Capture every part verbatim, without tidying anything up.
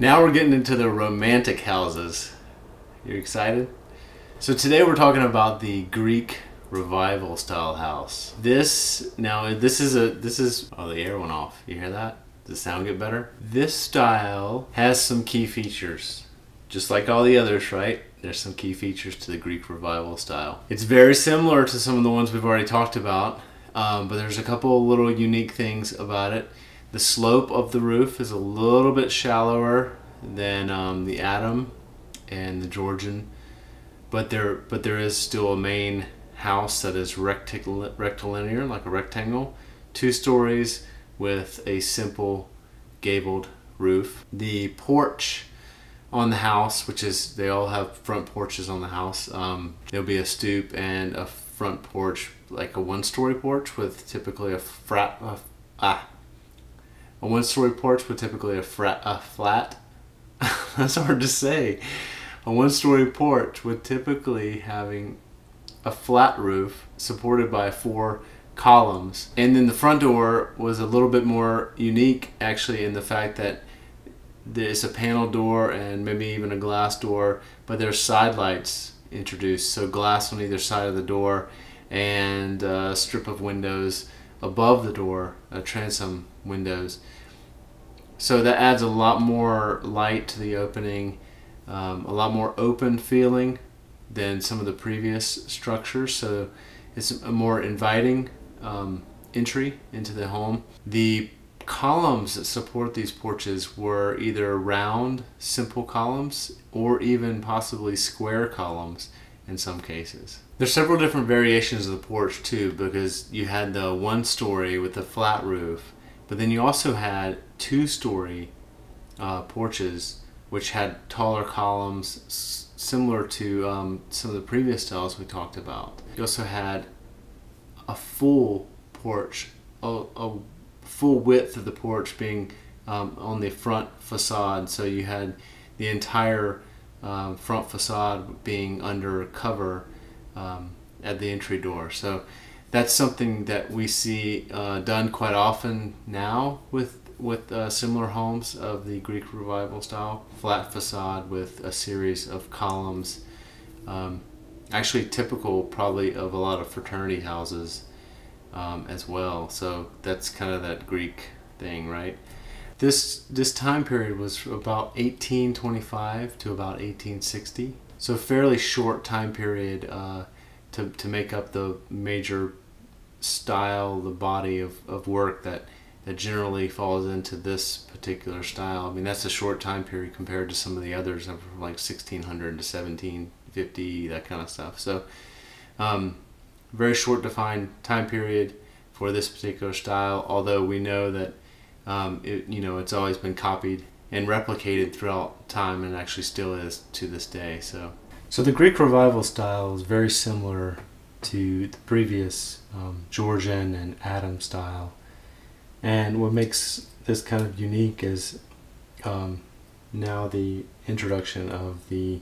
Now we're getting into the romantic houses. You're excited? So today we're talking about the Greek Revival style house. This, now this is a, this is, oh, the air went off. You hear that? Does the sound get better? This style has some key features. Just like all the others, right? There's some key features to the Greek Revival style. It's very similar to some of the ones we've already talked about, um, but there's a couple little unique things about it. The slope of the roof is a little bit shallower than um, the Adam and the Georgian, but there, but there is still a main house that is rectil rectilinear, like a rectangle, two stories with a simple gabled roof. The porch on the house, which is, they all have front porches on the house. Um, there'll be a stoop and a front porch, like a one-story porch with typically a frat, uh, ah, a one-story porch with typically a frat, a flat, that's hard to say, a one-story porch with typically having a flat roof supported by four columns. And then the front door was a little bit more unique, actually, in the fact that there's a panel door and maybe even a glass door, but there's side lights introduced, so glass on either side of the door and a strip of windows above the door, a transom windows. So that adds a lot more light to the opening, um, a lot more open feeling than some of the previous structures, so it's a more inviting um, entry into the home. The columns that support these porches were either round, simple columns, or even possibly square columns in some cases. There's several different variations of the porch too, because you had the one story with a flat roof, but then you also had two story uh, porches which had taller columns, s similar to um, some of the previous styles we talked about. You also had a full porch, a, a full width of the porch being um, on the front facade, so you had the entire um, front facade being under cover um, at the entry door. So that's something that we see uh, done quite often now with with uh, similar homes of the Greek Revival style, flat facade with a series of columns, um, actually typical probably of a lot of fraternity houses Um, as well. So that's kind of that Greek thing, right? This this time period was about eighteen twenty-five to about eighteen sixty, so fairly short time period uh, to, to make up the major style, the body of, of work that, that generally falls into this particular style. I mean, that's a short time period compared to some of the others from like sixteen hundred to seventeen fifty, that kind of stuff. So um, very short defined time period for this particular style, although we know that um, it, you know, it's always been copied and replicated throughout time, and actually still is to this day. So, so the Greek Revival style is very similar to the previous um, Georgian and Adam style, and what makes this kind of unique is um, now the introduction of the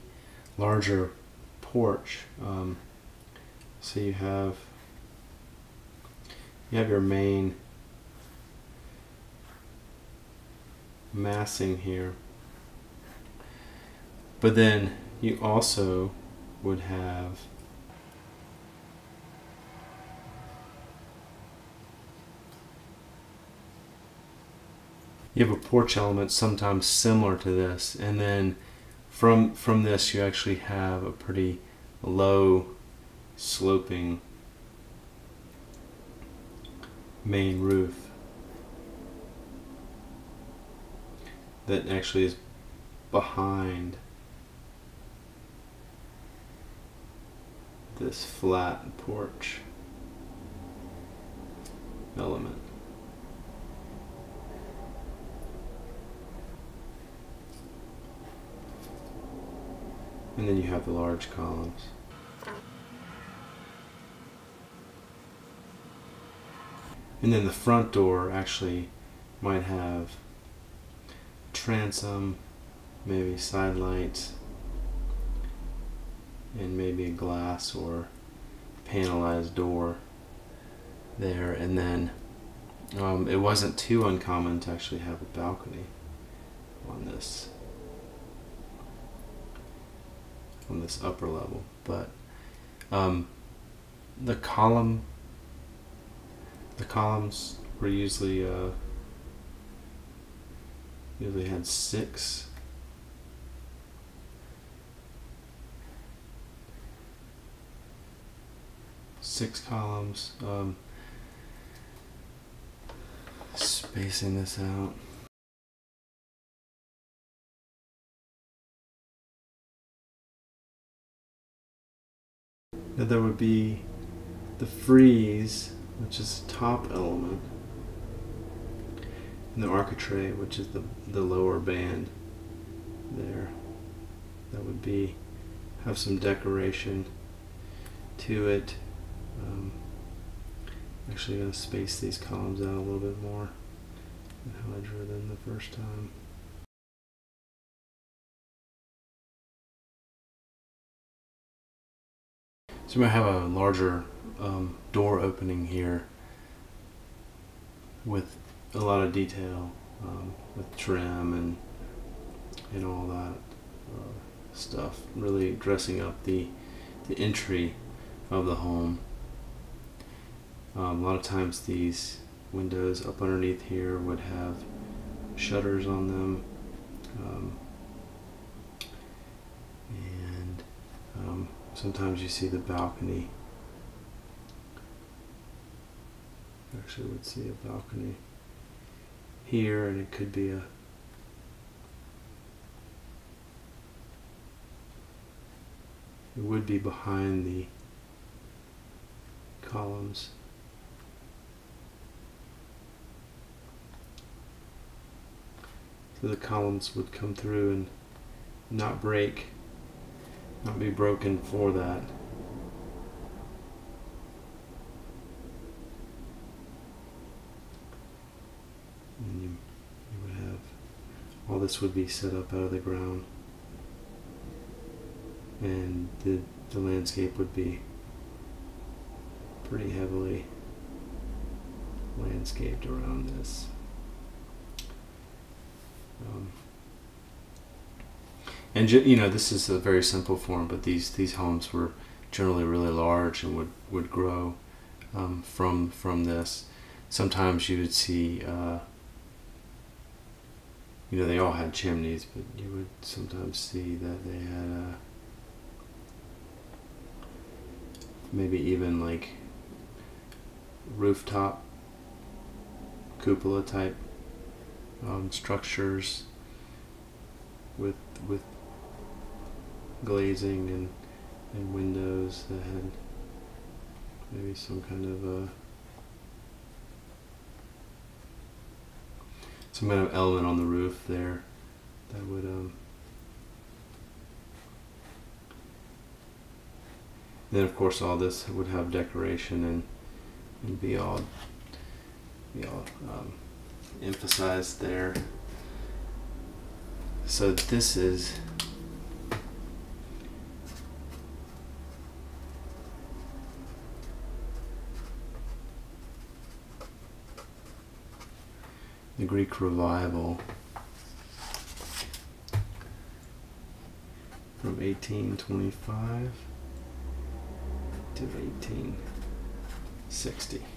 larger porch. Um, So you have you have your main massing here, but then you also would have you have a porch element sometimes similar to this, and then from from this you actually have a pretty low sloping main roof that actually is behind this flat porch element. And then you have the large columns. And then the front door actually might have transom, maybe side lights, and maybe a glass or panelized door there. And then um, it wasn't too uncommon to actually have a balcony on this from this upper level, but um, the column, the columns were usually uh, usually had six. Six columns, um, spacing this out. Then there would be the frieze, which is the top element, and the architrave, which is the, the lower band there. That would be, have some decoration to it. Um, actually going to space these columns out a little bit more than how I drew them the first time. So we have a larger um, door opening here with a lot of detail, um, with trim and and all that uh, stuff, really dressing up the the entry of the home. Um, a lot of times these windows up underneath here would have shutters on them, um, and um, sometimes you see the balcony. Actually, would see a balcony here, and it could be a it would be behind the columns. So the columns would come through and not break, not be broken for that. And you, you would have, all this would be set up out of the ground, and the, the landscape would be pretty heavily landscaped around this. Um, and you know, this is a very simple form, but these these homes were generally really large and would would grow um, from from this. Sometimes you would see, uh, you know, they all had chimneys, but you would sometimes see that they had uh, maybe even like rooftop cupola type Um, structures with with glazing and and windows that had maybe some kind of a some kind of element on the roof there that would um then of course all this would have decoration and and be all be all um, emphasized there. So this is the Greek Revival from eighteen twenty-five to eighteen sixty.